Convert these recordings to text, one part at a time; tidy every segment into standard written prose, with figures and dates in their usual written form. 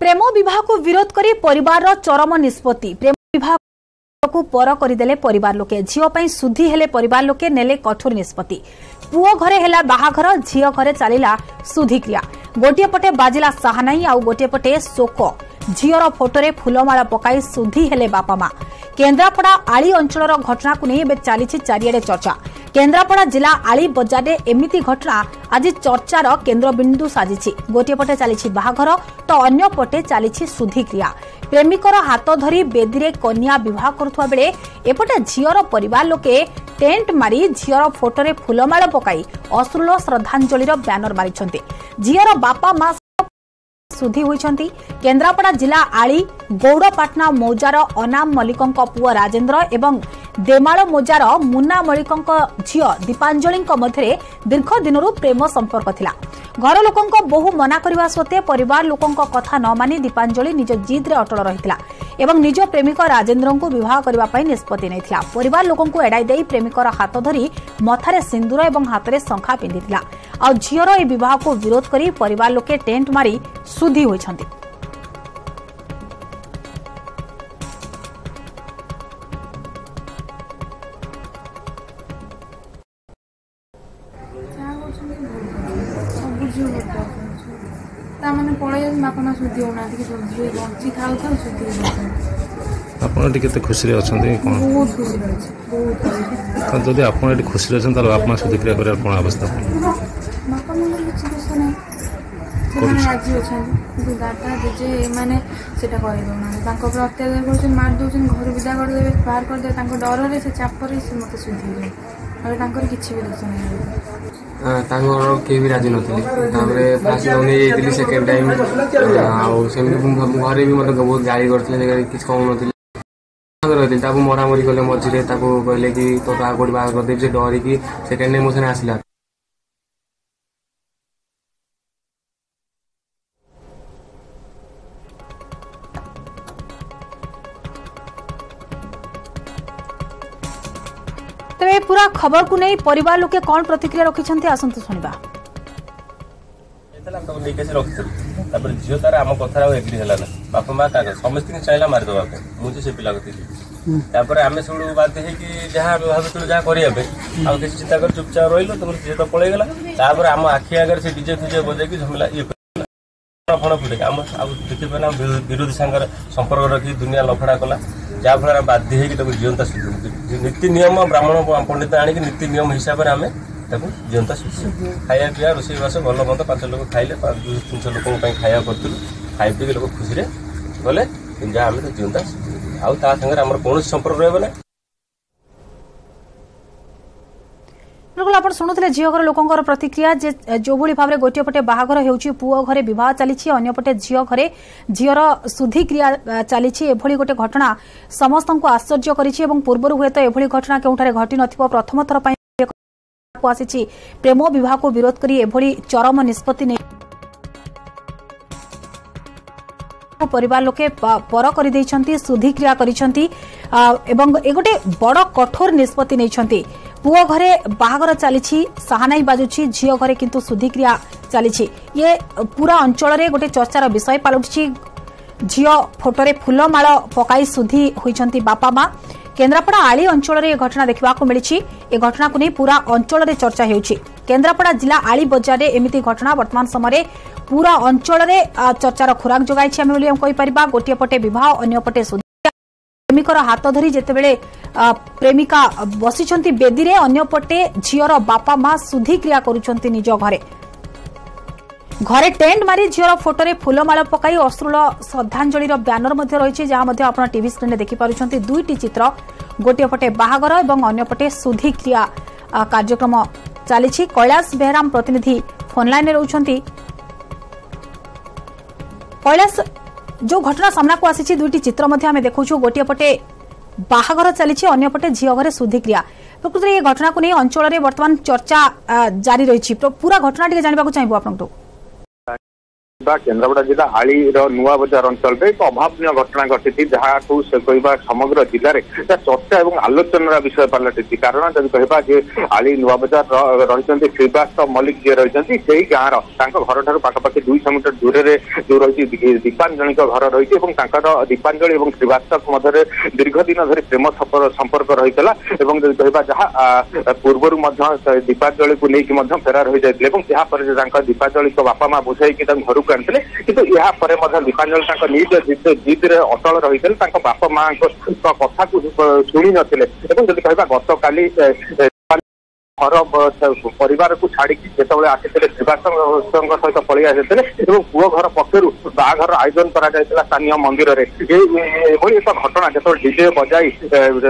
प्रेम विवाह को विरोध करी परिवार चरम निष्पत्ति। प्रेम विवाह को पर करदेले परिवार लोके, झियो पई सुधी हेले परिवार लोके, नेले कठोर निष्पत्ति। पुओ घरे हेला बाहाघर, झियो घरे चलिला सुधी क्रिया। गोटे पटे बाजिला साहानाई आउ गोटे पटे शोक। झियोर फोटोरे फुलमाला पकाई सुधी हेले बापा मा। केन्द्रापड़ा आली अंचलर घटना को नहीं एबे चालिछि चारिआडे चर्चा। केन्द्रापड़ा जिला आली बजारे एमिति घटना आज चर्चार केन्द्रबिंदु साजिछि। गोटे पटे चालिछि बाहाघर तो अन्य पटे चालिछि सुधी क्रिया। प्रेमिकर हाथ धरी बेदीरे कन्या विवाह करुवा बेले एपटे झियोर परिवार लोके टेंट मारी झियोर फोटोरे फुलमाला पकाई अश्रुल श्रद्धांजलिर ब्यानर मारिछन्ते। झियोर बापा मा सुधी होइछन्ती। केन्द्रापड़ा जिला आली गौड़पाटना मौजार अनाम मल्लिकंक पुओ राजेन्द्र एवं देमाल मौजार मुन्ना मल्लिकंक झियो दीपांजलिंक मध्यरे दीर्घ दिनरु प्रेम संपर्क थिला। घर लोकंक बहु मना करिवा सत्वे परिवार लोकंक कथा न मानि दीपांजलि निज जिद्रे अटल रहिथिला एवं निज प्रेमिक राजेन्द्रंकु विवाह करिवा पई निष्पत्ति नैथिला। परिवार लोकंकु एडाई देई प्रेमिकर हाथ धरी मथारे सिंदूर एवं हातरे शंखा पिंधिथिला। आ झियोर ए विवाह को विरोध करी परिवार लोके टेंट मारी सुधी होइछन्ती। खुशी बाहर किए भी राजी नासी सेकेंड टाइम घरे भी मतलब बहुत गाड़ी करते किसी कहूँ नी मरामरी कले मझे कहले कि तो कौट बाहर करदेवी से डरिकी सेकेंड टाइम मोशन आसला। तेरे पूरा खबर को नहीं परिवार लोके कौन प्रतिक्रिया रखी आसतु शुणा झी तार आम कथा एग्री है बापा माँ समस्त चाहिए मारिदेवा मुझे से पिला आम सब बाध्य भाई चिंता कर चुपचाप रही झी तो पलैगला आम आखि आगे से डीजे फिजे बजे झमेला फण फुटे आम देखिए विरोधी सांग संपर्क रखी दुनिया लफड़ा कला जहाँफल बाध्य जीवंता सुधु नीति नियम ब्राह्मण पंडित आणिक नीति नियम हिसाब से आम जीवंता सुधु खाया पीया रोसई बास भल मंद 5 लोक खाइले 200-300 लोक खाया करूँ खाई पी लोक खुशी गले जहाँ आम जीवंता सुधु आगे आम कौन संपर्क रहा बिल्कुल। आप शुणुते झील घर लोकों प्रतिक्रिया जो भाव में गोटे पटे बाहाघर होउछि पुओ घरे बहुत चली अन्य पटे झील घरे झीर सुधी क्रिया चली गोटे घटना समस्त को आश्चर्य कर पूर्व हूं तो एभली घटना क्योंठारे घटी नथम थर पर प्रेम विवाह को विरोध कर चरम निष्पत्ति परिवार लोके पर कर सुधी क्रिया करोटे बड़ कठोर निष्पत्ति नहीं। पुओ घरे बाहाघर चली साहानाई बाजुची झील घरे किंतु सुधी क्रिया चली ये पूरा अंचल रे गोटे चर्चार विषय पलटुची। झील फोटोरे फुलमाल पकाई सुधी होइछंती बापा माँ। केन्द्रापड़ा आली अंचल रे घटना देखा मिली। ए घटना को नहीं पूरा अंचल रे चर्चा होउछि। केन्द्रापड़ा जिला आली बजार रे एमिति घटना वर्तमान समय पूरा अंचल रे चर्चार खुराक जोगाई आम कहीपर। गोटे पटे विवाह अन्य पटे सुधी प्रेमिकर हाथ धरी जितेबले प्रेमिका बसिछंती बेदी रे अन्य पटे झीर बापा माँ सुधी क्रिया करुछंती निज घरे। घरे टेंट मारी झीर फोटोरे फुलमाला पकाई अश्रुल श्रद्धांजलिर ब्यानर मध्य रही जहां आपड़ा टीवी स्क्रीन देखि पारुछंती। दुईटी चित्र गोटे पटे बाहाघर और अन्य पटे सुधी क्रिया कार्यक्रम चली। कैलाश बेहराम प्रतिनिधि फोनलाइन रोचंती। कैलाश जो घटना सामना को आसी दुईटी चित्र हमें देखु गोटे पटे बाहाघर चली अन्य पटे झील घरे सुधी क्रिया। प्रकृत में ये घटना को नहीं अंचल में वर्तमान चर्चा जारी रही। पूरा घटना जानवाक चाहिए आप। केन्द्रापड़ा जिला आली नुआ बजार अंचल एक अभावन घटना घटी जहाँ से कह समग्र जिले चर्चा और आलोचनार विषय पलटि कारण जब कहवा आली नुआ बजार रही श्रीवास्तव मल्लिक जी रही से ही गाँव रर ठार पखापाखि 200 मीटर दूर से जो रही दीपांजलि घर रही दीपांजलि और श्रीवास्तव मध्य दीर्घ दिन धरी प्रेम संपर्क रही कहवा जहाँ पूर्वर दीपांजलि को लेकिन फेरार हो जाते पर दीपांजलि बापा माँ बुझाई घर किंतु या दीपांजलि निज जिद्रे अटल रही बापा माँ कथा शुणी नथिले कह गत काली घर परिवार को छाड़िकी जो आसी सहित पलि आसी पुओ घर पक्षर बाघर आयोजन करा स्थानीय मंदिर में एक घटना जो डीजे बजाई झील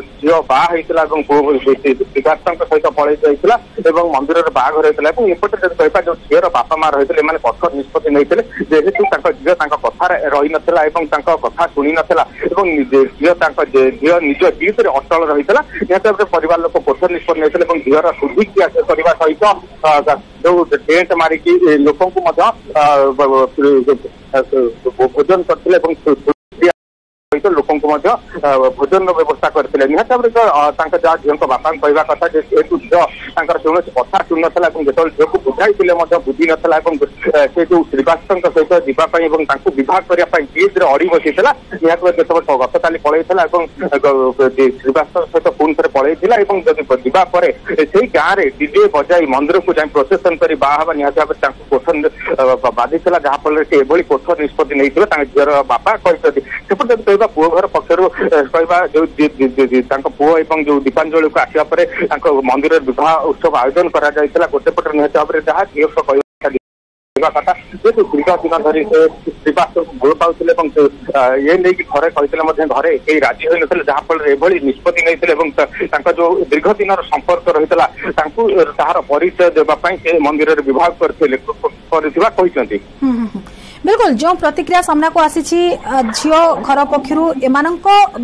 झील बाईला श्रीवास्तव सहित पलि जाता मंदिर में बाघर होता एपटे जो कहता जो झीर बापा माँ रही कठोर निष्पत्ति जेहेतु झील कथार रही नाला कथा शुणी नाला झील निज जीत अटल रही निहत परिवार लोक कठोर निष्पत्ति झीर सुधिक्रिया सहित जो टेंट मारिकी लोक भोजन करते लोकों भोजन व्यवस्था करते निहत भाव जहाँ झील बापा कहवा कथा जेहेतु झील कौन कथा शुणी नाला जो झील को बुझाई बुझी नाला से जो श्रीवास्तव सहित जावाई बहुत करने जिद्रे अड़ बसीला निहत भाव गत काली पलैला श्रीवास्तव सहित पुणी थे पलैला जावापर से गाँव में डीजे बजाई मंदिर को जाए प्रोसेसन कर बाहर निहत भाव कोठर बाधि जहाँफल से कोठर निष्पत्ति नहीं झीर बापा कहते सेपटे जब कहवा पुओ घर पक्षर कहवा जो पुओ और जो दीपांजलि को आसवा पर मंदिर विवाह उत्सव आयोजन करा गोटेपटे निहत भाव में जहाँ झील कह कथा जेहतु दीर्घ दिन धरी से श्रीवास्तव को गोल पाते ये नहीं कि घरे कहते घरे कई राजी हो नाफल एभली निष्पत्ति नहीं जो दीर्घ दिन संपर्क रही तार परिचय देवाई मंदिर में विवाह करते बिल्कुल जो प्रतिक्रिया सामना को आसी झील घर पक्षर एम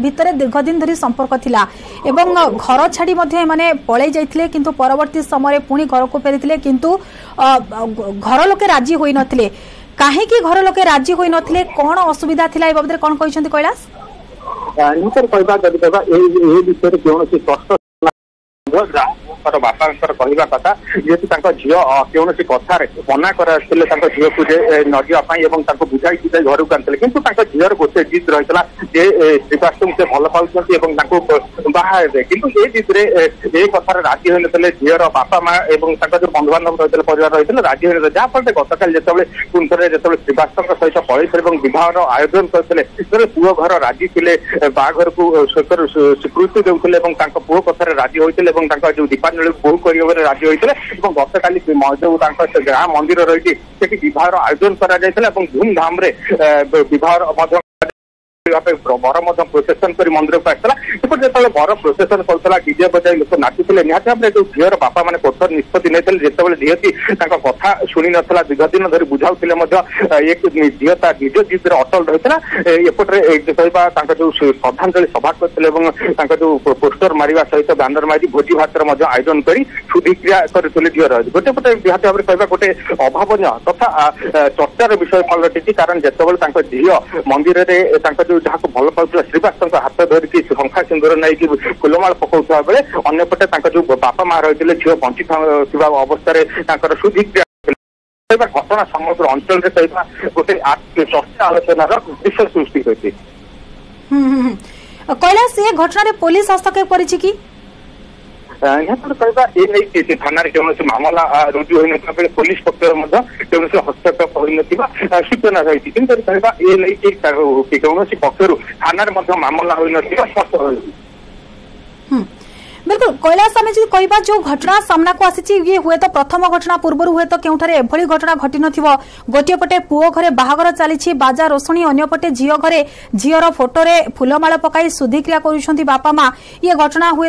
भितर दीर्घ दिन धरी संपर्क थिला एवं घर छाड़ी एमाने पलि जाइथिले किंतु परवर्ती समय पुणी घर को फेरी किंतु घर लोके राजी होई नथिले काहेकि घर लोके राजी होई नथिले कोन असुविधा थिला ए बाबदरे कोन कहिसंती कैलाश नितर कहबा जदि कहबा ए विषय कोन से कष्ट बापा कहवा कथा जेहतु झील कौन कथार मना कर झील को नजाप बुझाई घर को आते कि झील गोटे जिद रही जे श्रीवास्तव से भल पाँच बाहर कितु ये जिद्रे ये कथार राजी हो ना झीर बापा माँ और जो बंधुबान्धव रही परिवार रही राजी हो जाफल गत काली जो पुणी थे जो श्रीवास्तव सहित पलि बहुत आयोजन करते पुओ घर राजी थे बाघर को स्वीकृति देते पुओ कथार राजी होते जो दीपांजलि बहु कर राज्य होते हैं गत काली जो ग्राम मंदिर रही बहुत आयोजन करा धूमधाम बहुत बर प्रोसेसन कर मंदिर को आसाला जो बर प्रोसेसन करूला डीजे बजाय लोक नाचुले निहत भाव में जो झीर बापा मैंने कठोर निष्पत्ति नहीं जिते झीती कथा शुणी नाला दीर्घ दिन धरी बुझाऊे एक झीता डीजे जिद अटल रही एपटे कहवा जो श्रद्धांजलि सभा करते जो पोस्टर मारिया सहित बैनर मारी भोजी भातर आयोजन कर सुधिक्रिया करते झीर गोटेपटे निहत भाव में कहवा गोटे अभावन तथा चर्चार विषय पलटि कारण जितेबाला झील मंदिर में जहाँ को भल पाला श्रीवास्तव हाथ धरिकी शंखा सिंदूर नहीं फुलमाल पकाउवा बेले अंपटे जो बापा माँ रही झील बंची अवस्था सुधिक्रिया घटना समग्र अंचल गोटे चर्चा आलोचनार विषय सृष्टि होती कैलाश ये घटन पुलिस हस्तक्षेप कर निहत कहवा ये नहीं कि थाना कौन मामला रुजु हो ना बेले पुलिस पक्षर कौन हस्तक्षेप हो ना सूचना रही कहवा ये नहीं कि कौन पक्षर थाना मामला हो नष्ट बिल्कुल कैलाश आम कहवा जो घटना सामना को आसी ये हुए तो प्रथम घटना पूर्वर हुए तो क्योंठारे एभली घटना घटी नथिबो गोटे पटे पुओ घरे बाहागर चली बाजा रोसणी अन्यपटे झील घरे झीर फोटो रे फुलमाला पकाई सुधिक्रिया करूछंती बापा माँ ये घटना हुए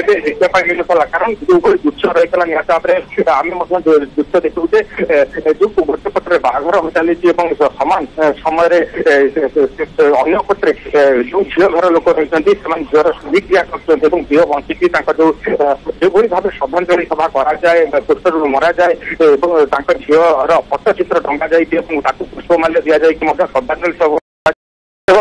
विज्ञापन कारण जो गुच्छ रही आम गुच्छ देखुचे जो वृत्तपत्र बाहर चली सामान समय अन्न पटे जो झील घर लोक रही ज्वर प्रतिक्रिया कर बंचिकी जो भाव श्रद्धांजलि सभा कराए पुष्परू मरा जाए झीवर पट्टचित्र टंगा जाए पुष्पमाल्य दि जाए श्रद्धांजलि सभा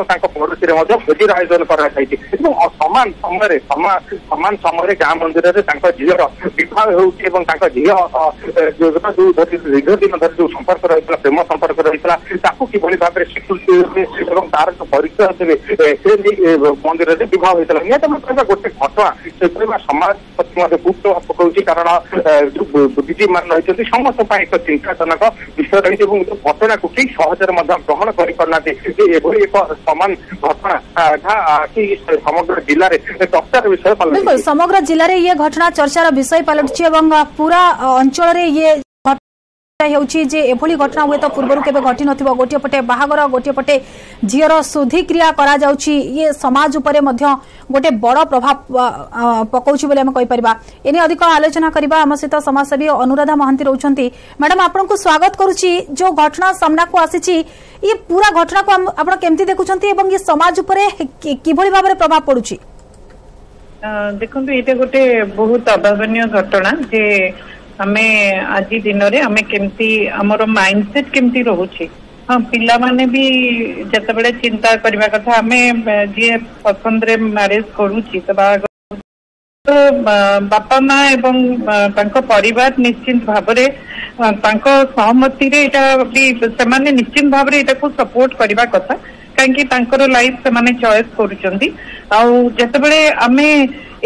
पड़ोशी भोजी आयोजन कराई सामान समय सामान समय गाँ मंदिर झीवर विवाह होता झील जो दीर्घ दिन धरी जो संपर्क रही प्रेम संपर्क रही कि भाव में स्वीकृति देवे तार जो परिचय देवे से मंदिर में बहुत निहत गोटे घटना से समाज प्रति गुप्त भाव पकाउछि कारण जो बुद्धिजीवी मान रही समस्त एक चिंताजनक विषय रही घटना को कई सहजरे ग्रहण कर समान घटना कि समग्र जिले में चर्चार विषय बिल्कुल समग्र जिले में ये घटना चर्चार विषय पलटुची पूरा अंचल रे ये घटना हुए तो पूर्व के घटी न गोटे पटे बाहागर गोटे पटे झीर शुद्धिक्रिया ये समाज उपरे गोटे बड़ प्रभाव पकाउछि एने अधिक आलोचना करबा हम सहित समाजसेवी अनुराधा महांती रहउछंती। मैडम आपनको स्वागत करूछि। जो घटना सामना को आसीछि ये पूरा घटना को आपण केमती देखुछंती एवं ये समाज उपरे किभली भाव में प्रभाव पड़ुछि? देखंतु एटा गोटे बहुत अभावनीय घटना जे आमे आज दिन में केमती आमर माइंड सेट केमती रोचे। हाँ पिला माने भी जत बड़े चिंता करने कथा आम जी पसंद रे मैरिज करूची तो बापा माँ एवं परिवार निश्चिंत भाव सहमति से निश्चिंत भाव सपोर्ट करने कथा कहीं लाइफ से चॉइस करते आम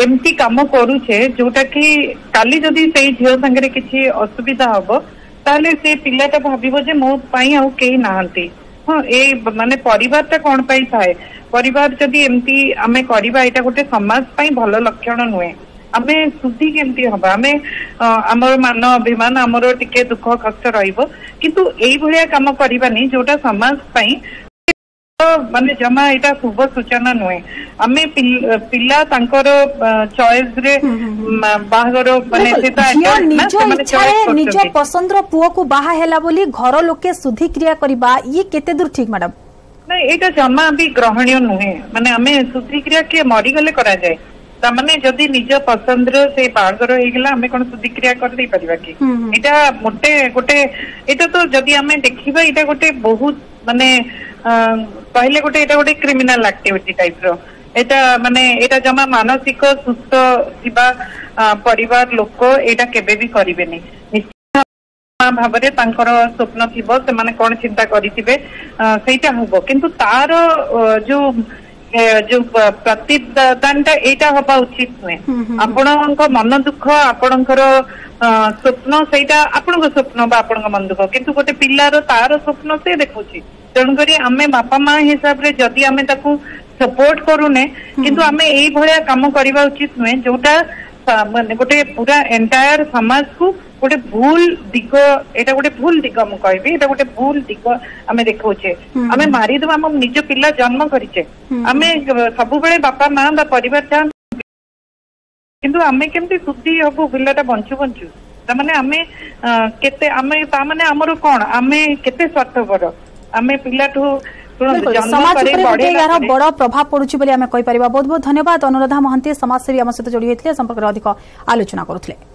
एमती काम करूचे जोटा कि काली जदि से झील सागर किसी असुविधा हम ताले से पिलाटा भाव जे मो आई नहांती। हाँ ये माने परिवार कौन पाई थाए परिवार जदि एमती आम करवा एटा गोटे समाज पाई भल लक्षण नुहे। आम शुद्धि केमती हवा आम आमर मान अभिमान आमर टिके दुख कष्ट रहिबो किंतु एई भलिया काम करबानी जोटा समाज पाई माने जमा एटा शुभ सूचना नुहे। आम पिला चॉइस रे बाहर निज पसंद पुओ को बाहा हैला बोली घर लोके सुधी क्रिया करबा ये केते दूर ठीक मैडम? ना एटा जमा भी ग्रहणीय नुहे। माने आम सुधी क्रिया के मरी गले करा जाए ताने जदि निज पसंद से बाहर होगा आम कौन सुधिक्रिया कर दे पारिबा कि एटा मोटे गोटे एटा तो जदि आम देखिबा एटा गोटे बहुत माने कहले गोटे एटा गोटे क्रिमिनल एक्टिविटी टाइप रो एटा माने एटा जमा मानसिक सुस्थ थिबा परिवार लोक एटा केबे भी करिबेनी। भावरे तांकर स्वप्न थिबो से माने कोन चिंता करितिबे सेटा होबो किंतु तार जो जो प्रतिदान टा एटा होबा उचित नुहे। आपणक मन दुख आपणकर स्वप्न सेटा आपणक स्वप्न बा आपणक मन दुख किंतु गोटे पिल्लार तार स्वप्न से देखुछि तेणुक आम बापा माँ हिसाब से जदि आम सपोर्ट करूने किंतु आम ये काम करवा उचित नुहे जोटा गोटे पूरा एंटायर समाज को गोटे भूल दिग एटा गोटे भूल दिग मु कहबी एटा गोटे भूल दिग आम देखौछे। आम मारिदे आम निज पिला जन्म करिछे आम सब बेले बापा माँ बा परिवार चाह किंतु आम केमती शुद्धि हबो पिलाटा बंचू बंचू ताने आम केते आम ताने आमर कोन आम केते स्वार्थपर आमे पिलाठो समाज पर बड़े यार बड़ा प्रभाव पड़ुछि बोली आमे कहि परिबा। बहुत बहुत धन्यवाद अनुराधा महंती समाजसेवी आम सहित जोड़ी होइथिले संपर्क अधिक आलोचना करुथिले।